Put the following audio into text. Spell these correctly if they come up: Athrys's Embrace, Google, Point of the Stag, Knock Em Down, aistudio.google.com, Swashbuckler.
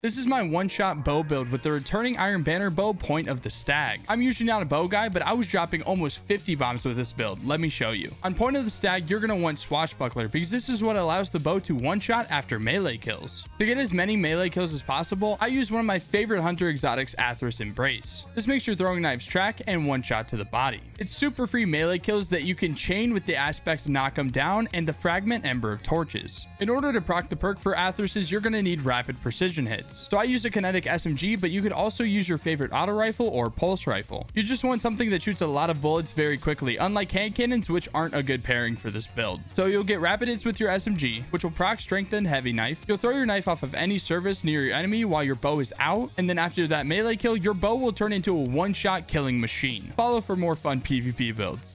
This is my one-shot bow build with the returning Iron Banner bow, Point of the Stag. I'm usually not a bow guy, but I was dropping almost 50 bombs with this build. Let me show you. On Point of the Stag, you're going to want Swashbuckler because this is what allows the bow to one-shot after melee kills. To get as many melee kills as possible, I use one of my favorite hunter exotics, Athrys's Embrace. This makes your throwing knives track and one-shot to the body. It's super free melee kills that you can chain with the aspect Knock Em Down and the fragment Ember of Torches. In order to proc the perk for Athrys's, you're going to need rapid precision hits. So I use a kinetic SMG, but you could also use your favorite auto rifle or pulse rifle. You just want something that shoots a lot of bullets very quickly, unlike hand cannons, which aren't a good pairing for this build. So you'll get rapid hits with your SMG, which will proc strength and heavy knife. You'll throw your knife off of any surface near your enemy while your bow is out, and then after that melee kill, your bow will turn into a one-shot killing machine. Follow for more fun PvP builds.